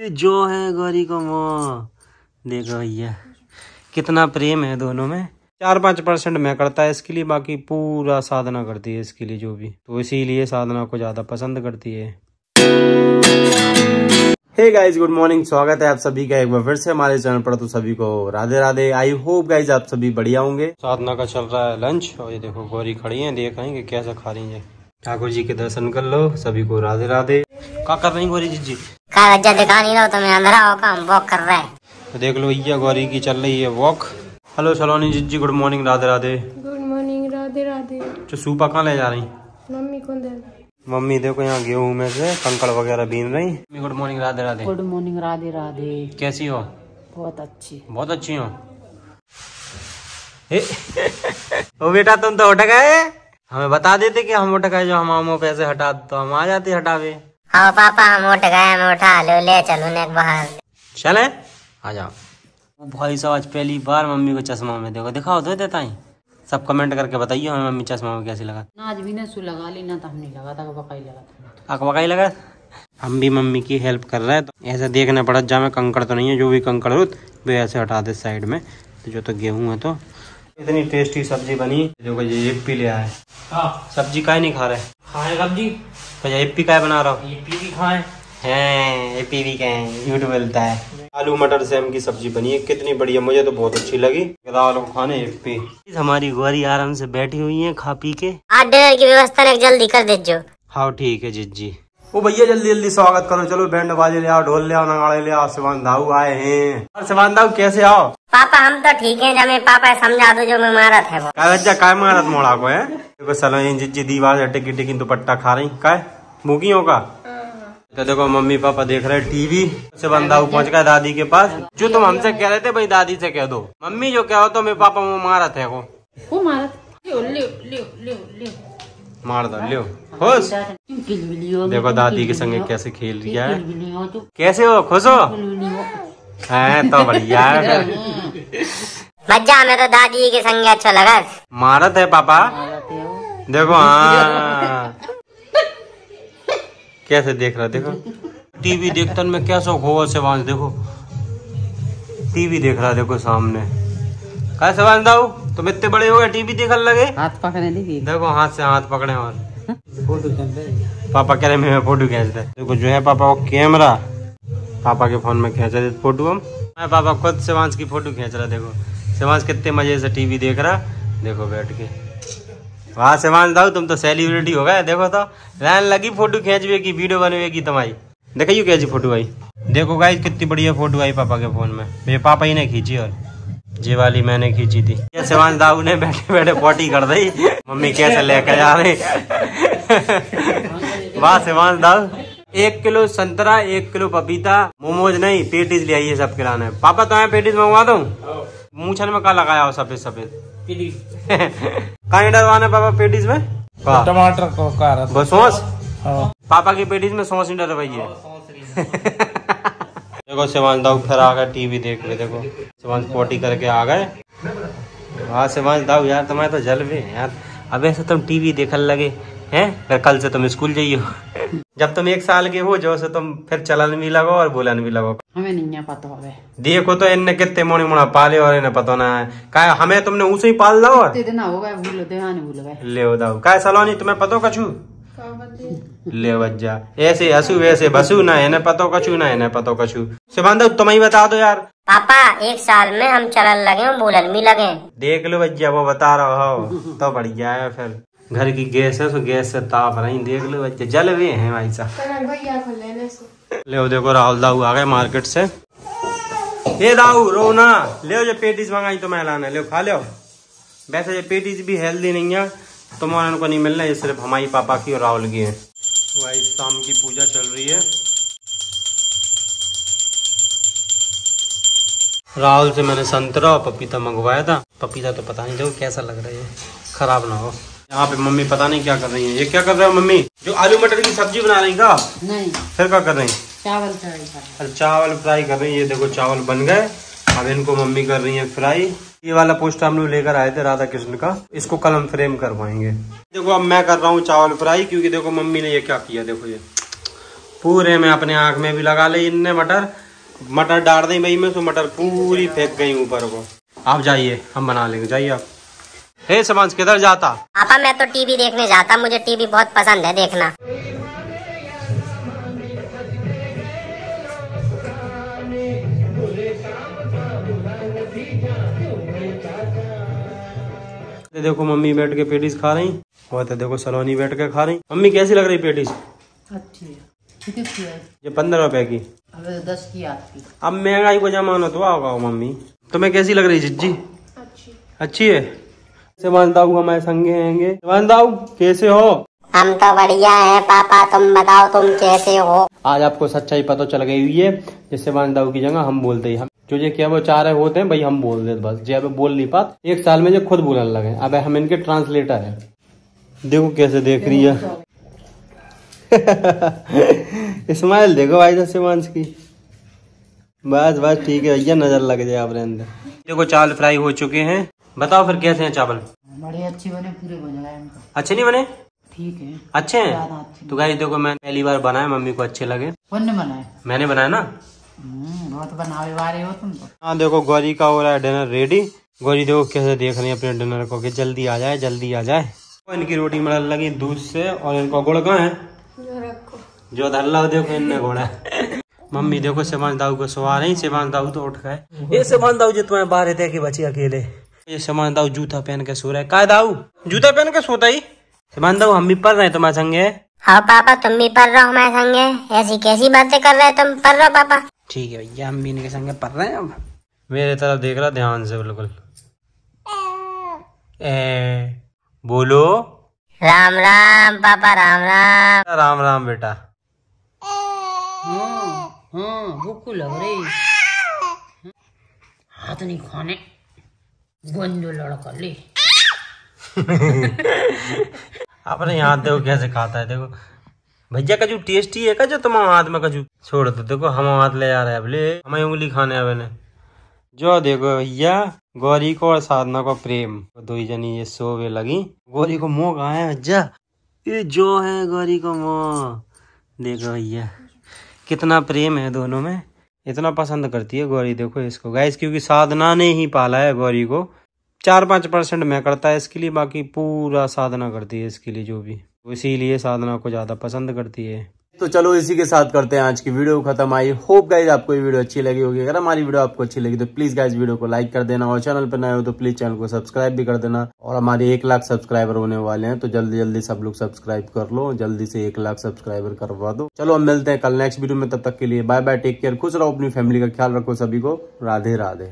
जो है गौरी को वो देखो भैया कितना प्रेम है दोनों में। 4-5% मैं करता है इसके लिए, बाकी पूरा साधना करती है इसके लिए जो भी, तो इसीलिए साधना को ज़्यादा पसंद करती है। हे गाइज गुड मॉर्निंग, स्वागत है आप सभी का एक बार फिर से हमारे चैनल पर। तो सभी को Radhe Radhe. I hope guys आप सभी बढ़िया होंगे। साधना का चल रहा है लंच और ये देखो गौरी खड़ी है, देख रही है कैसा खा रही है। ठाकुर जी के दर्शन कर लो। सभी को राधे राधे। क्या कर रही गौरी जी? कागजा दिखा नहीं रहा तो मैं अंधेरा होगा, हम वॉक कर रहे हैं। तो देख लो भैया गौरी की चल रही है walk. Hello Saloni ji, good morning, Radhe Radhe. Good morning, Radhe Radhe. तो सूपा कहाँ ले जा रही? मम्मी को दे। मम्मी देखो यहाँ गेहूँ में से कंकड़ वगैरह बीन रही। Good morning, Radhe Radhe. Good morning, Radhe Radhe. कैसी हो? बहुत अच्छी, बहुत अच्छी हो। ओ बेटा तुम तो उठ गए, हमें बता देते कि हम उठ गए, जो हम पैसे हटा तो हम आ जाते हटावे। हाँ पापा हम उठ गए, हम उठा लो ले चलो ने बाहर चले आ जाओ। भाई साहब आज पहली बार मम्मी को चश्मा में देखो, दिखाओ तो देता ही। सब कमेंट करके बताइए हमें मम्मी चश्मा में कैसी लगा। आज भी ना सू लगा ली ना, तो हम नहीं लगा था, अकबकाई लगा था। अकबकाई लगा, हम भी मम्मी की हेल्प कर रहे हैं। तो ऐसे देखना पड़ा जहाँ कंकड़ तो नहीं है, जो भी कंकड़ हो वे ऐसे हटा दे साइड में, जो तो गेहूँ है। तो इतनी टेस्टी सब्जी बनी, देखो ये यप्पी ले आए। सब्जी काहे नहीं खा रहे? खाए सब्जी तो यप्पी काहे बना रहा हूँ? यप्पी भी खाए हैं, यप्पी भी खाए, झूठ बोलता है। आलू मटर सेम की सब्जी बनी है, कितनी बढ़िया, मुझे तो बहुत अच्छी लगी। आलू खाने यप्पी। हमारी गौरी आराम से बैठी हुई है खा पी के। आज डिनर की व्यवस्था जल्दी कर दीजिए। हाँ ठीक है जिज्जी। ओ भैया जल्दी जल्दी स्वागत करो, चलो बैंड बाजे ले आओ, ढोल ले आओ, नगाड़े ले आओ। शिवान दाऊ आए हैं। और शिवान दाऊ कैसे आओ? पापा हम तो ठीक है, जब पापा समझा दो जो मैं मारत है वो। बच्चा काय मारत मोड़ा को है? देखो सलोनी जिज्जी दीवार टिकी टिकी दुपट्टा खा रही, काय मुगियों का। तो देखो मम्मी पापा देख रहे टीवी। शिवान दाऊ पहुँच गए दादी के पास। जो तुम हमसे कह रहे थे भाई दादी से कह दो, मम्मी जो कहो तो मैं पापा वो मारत है वो। मार दो लियो खुश। देखो दादी के संगे कैसे खेल रही है। कैसे हो, खुश हो? हैं तो बढ़िया है। मजा हमें तो दादी के संगे अच्छा लगा। मारत है पापा देखो। हाँ कैसे देख रहा, देखो टीवी देखतन में क्या शौक हो शिवान। देखो टीवी देख रहा, देखो सामने। कहा शिवान दाऊ तुम इतने बड़े हो गए टीवी देखने लगे? हाथ पकड़े देखो, हाथ से हाथ पकड़े और फोटो खींच। पापा कह रहे मैं फोटो खींच रहे। देखो जो है पापा वो कैमरा पापा के फोन में खींच रहे फोटो। हम पापा खुद शिवांश की फोटो खींच रहा। देखो शिवांश कितने मजे से टीवी देख रहा, देखो बैठ के। वाह शिवांश दाऊ तुम तो सेलिब्रिटी हो गए। देखो तो लाइन लगी फोटो खींचवे की, वीडियो बनवे की तुम्हारी। देखियो कैसी फोटो आई, देखो गाइस कितनी बढ़िया फोटो आई पापा के फोन में। मेरे पापा ही ने खींची और जी वाली मैंने खींची थी। शिवान दाऊ ने बैठे बैठे पोटी कर दी। मम्मी कैसे लेकर जा रहे। वाह शिवान दाऊ 1 किलो संतरा, 1 किलो पपीता, मोमोज नहीं पेटीज ले आइए सब खिलाने। पापा तो पेटीज मंगवा दो। मूछन में का लगाया हो सफेद सफेद? कहीं डरवाना पापा पेटीज में टमाटर को का सॉस। पापा की पेटीज में सॉस नहीं डरवाइए। देखो शिवान दाऊ फिर आ गए टीवी देख ले। देखो शिवान पोटी करके आ गए। हाँ शिवान दाऊ यार तुम्हें तो जलवे यार, अब ऐसे तुम टीवी देखने लगे हैं। फिर कल से तुम स्कूल जाइयो, जब तुम 1 साल के हो जो से तुम फिर चलन भी लगो और बोलन भी लगो। हमें नहीं पता है। देखो तो इनने कितने मोनी मोना पाले और इन्हें पता ना है का। हमें तुमने ऊँचे ही पाल लो और ले दाऊ का। सलोनी तुम्हें पता कछु ले बज्जा ऐसे हसू वैसे बसू ना, है ना पतो कछु ना, है ना पतो कछु। शिवान दाऊ तुम ही बता दो यार। पापा 1 साल में हम चलन लगे बोलन भी लगे। देख लो बज्जा वो बता रहा हो तो बढ़िया है। फिर घर की गैस है तो गैस से ताप रही, देख लो बच्चे जल भी है भाई साहब। ले देखो राहुल दाऊ आ गए मार्केट से। ये दाऊ रो ना, ले जो पेटीज मंगाई तो मैं लाना, ले खा लो। वैसे ये पेटीज भी हेल्दी नहीं है, तुम्हारा उनको नहीं मिलना, ये सिर्फ हमारी पापा की और राहुल की है। भाई शाम की पूजा चल रही है। राहुल से मैंने संतरा और पपीता मंगवाया था। पपीता तो पता नहीं देखो कैसा लग रहा है, खराब ना हो। यहाँ पे मम्मी पता नहीं क्या कर रही है। ये क्या कर रहे हो मम्मी? जो आलू मटर की सब्जी बना रही का नहीं, फिर क्या कर रही? चावल फ्राई, चावल फ्राई कर रही है। ये देखो चावल बन गए, अब इनको मम्मी कर रही है फ्राई। ये वाला पोस्टर हम लोग लेकर आए थे राधा कृष्ण का, इसको कल हम फ्रेम करवाएंगे। देखो अब मैं कर रहा हूँ चावल फ्राई, क्योंकि देखो मम्मी ने ये क्या किया, देखो ये पूरे में अपने आँख में भी लगा ली इनने मटर, मटर डाल दी भाई में तो मटर पूरी फेंक गई ऊपर को। आप जाइए हम बना लेंगे, जाइए आप। हे समाज किधर जाता? पापा मैं तो टीवी देखने जाता, मुझे टीवी बहुत पसंद है देखना। देखो मम्मी बैठ के पेटीज खा रही, और तो देखो सलोनी बैठ के खा रही। मम्मी कैसी लग रही पेटीज? अच्छी है। ये 15 रुपए की, अबे 10 की आपकी। अब महंगाई को जमाना तो आओगा। मम्मी तुम्हें कैसी लग रही जिज्जी? अच्छी, अच्छी है। शिवानदाऊ हमारे संगे हैंगे। शिवानदाऊ कैसे हो? हम तो बढ़िया है पापा, तुम बताओ तुम कैसे हो? आज आपको सच्चाई पता चल गई हुई है। जैसे शिवानदाऊ की जगह हम बोलते ही, हम जो ये क्या वो चाह रहे होते हैं भाई हम बोल देते बस। जब बोल नहीं पाते 1 साल में जो खुद बोलने लगे। अब हम इनके ट्रांसलेटर है। देखो कैसे देख रही है स्माइल देखो भाई साहब शिवांश की। बस बस ठीक है भैया, नजर लग जाए आपने अंदर। देखो चावल फ्राई हो चुके हैं, बताओ फिर कैसे हैं चावल? बड़े अच्छे बने, पूरे बन गए। अच्छे नहीं बने? ठीक है अच्छे हैं। तो गाइस देखो मैंने पहली बार बनाया, मम्मी को अच्छे लगे। कौन बनाया? मैंने बनाया ना। बहुत बनावे वाले हो तुम तो। हाँ देखो गौरी का हो रहा है डिनर रेडी। गौरी देखो कैसे देख रही है अपने डिनर को, जल्दी आ जाए जल्दी आ जाए। इनकी रोटी मड़ल लगी दूध से, और इनको गुड़ का है जो धल्ला देखो इनने घोड़ा। मम्मी देखो शिवान दाऊ को सुवा रही। शिवान दाऊ तो उठ गए। ये शिवान दाऊ जो तुम्हें बाहर रहते कि बची अकेले। ये शिवान दाऊ जूता पहन के सो रहा है। का दाऊ जूता पहन के सोता ही? शिवान दाऊ हम भी पढ़ रहे तुम्हारे संगे। हाँ पापा तुम भी पढ़ रहे हो हमारे संगे? ऐसी कैसी बातें कर रहे हो तुम, पढ़ रहे हो पापा? ठीक है भैया हम भी इनके संगे पढ़ रहे हैं। अब मेरे तरफ देख रहा ध्यान से बिल्कुल। बोलो राम राम पापा। राम राम। राम राम बेटा। भूख लग रही। हाथ नहीं खाने गंजो लड़का ले। अपने हाथ देखो कैसे खाता है। देखो भैया कजू टेस्टी है। कजू तुम हाथ में कजू छोड़ दो। देखो हम हाथ ले जा रहे अब, ले हमें उंगली खाने अब ने। जो देखो भैया गौरी को और साधना को प्रेम, दो ही जनी ये सोवे लगी। गौरी को मोह कहाँ है भैया? ये जो है गौरी को मोह। देखो भैया कितना प्रेम है दोनों में, इतना पसंद करती है गौरी देखो इसको गाइस, क्योंकि साधना ने ही पाला है गौरी को। 4-5% मैं करता है इसके लिए, बाकी पूरा साधना करती है इसके लिए जो भी, इसीलिए साधना को ज्यादा पसंद करती है। तो चलो इसी के साथ करते हैं आज की वीडियो खत्म। आई होप गाइज आपको ये वीडियो अच्छी लगी होगी। अगर हमारी वीडियो आपको अच्छी लगी तो प्लीज गाइज वीडियो को लाइक कर देना, और चैनल पर नए हो तो प्लीज चैनल को सब्सक्राइब भी कर देना। और हमारे 1 लाख सब्सक्राइबर होने वाले हैं, तो जल्दी जल्दी सब लोग सब्सक्राइब कर लो, जल्दी से 1 लाख सब्सक्राइबर करवा दो। चलो हम मिलते हैं कल नेक्स्ट वीडियो में, तब तक के लिए बाय बाय, टेक केयर, खुश रहो, अपनी फैमिली का ख्याल रखो, सभी को राधे राधे।